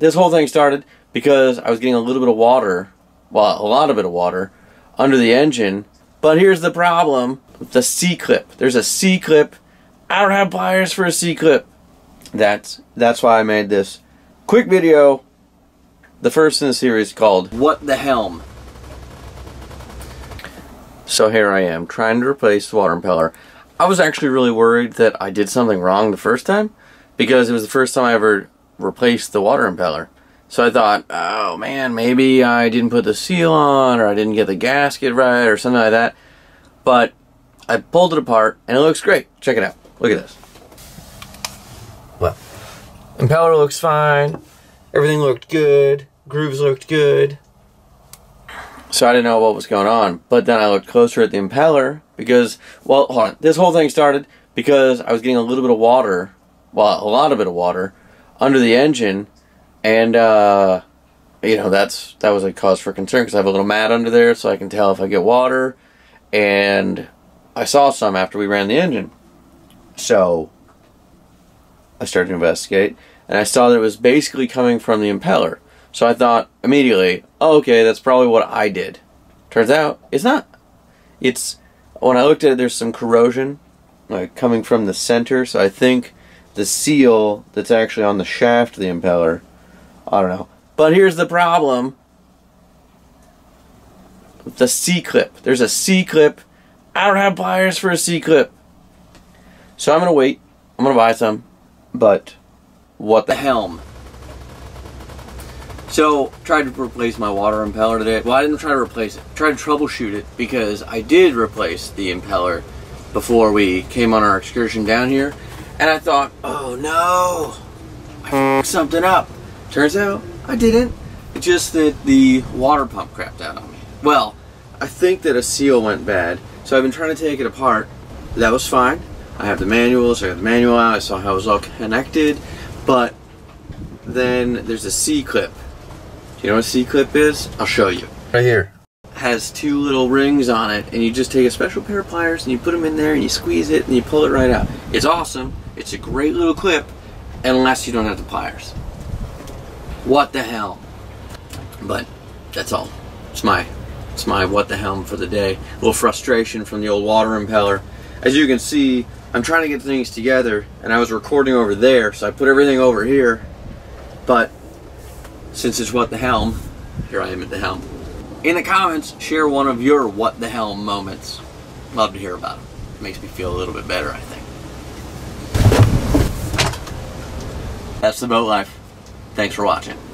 This whole thing started because I was getting a little bit of water, well, a lot of it of water, under the engine. But here's the problem with the C-clip. There's a C-clip. I don't have pliers for a C-clip. That's why I made this quick video, the first in the series, called What the Helm. So here I am, trying to replace the water impeller. I was actually really worried that I did something wrong the first time, because it was the first time I ever replaced the water impeller. So I thought, oh man, maybe I didn't put the seal on, or I didn't get the gasket right, or something like that. But I pulled it apart and it looks great. Check it out. Look at this. Well, impeller looks fine. Everything looked good. Grooves looked good. So I didn't know what was going on. But then I looked closer at the impeller because, well, hold on. This whole thing started because I was getting a little bit of water, well, a lot of it of water, under the engine. And, you know, that was a cause for concern because I have a little mat under there so I can tell if I get water. And I saw some after we ran the engine. So I started to investigate and I saw that it was basically coming from the impeller. So I thought immediately, oh, okay, that's probably what I did. Turns out it's not. It's, when I looked at it, there's some corrosion like coming from the center. So I think the seal that's actually on the shaft of the impeller, I don't know. But here's the problem. The C-clip. There's a C-clip. I don't have pliers for a C-clip. So I'm going to wait. I'm going to buy some. But what the helm? So, tried to replace my water impeller today. Well, I didn't try to replace it. I tried to troubleshoot it because I did replace the impeller before we came on our excursion down here. And I thought, oh no, I f***ed something up. Turns out I didn't. It's just that the water pump crapped out on me. Well, I think that a seal went bad. So I've been trying to take it apart. That was fine. I have the manual, so I got the manual out. I saw how it was all connected. But then there's a C-clip. Do you know what a C-clip is? I'll show you. Right here. It has two little rings on it, and you just take a special pair of pliers and you put them in there and you squeeze it and you pull it right out. It's awesome. It's a great little clip, unless you don't have the pliers. What the hell? But that's all. It's my what the helm for the day. A little frustration from the old water impeller. As you can see, I'm trying to get things together and I was recording over there, so I put everything over here. But since it's what the helm, here I am at the helm. In the comments, share one of your what the helm moments. Love to hear about them. It makes me feel a little bit better, I think. That's the boat life. Thanks for watching.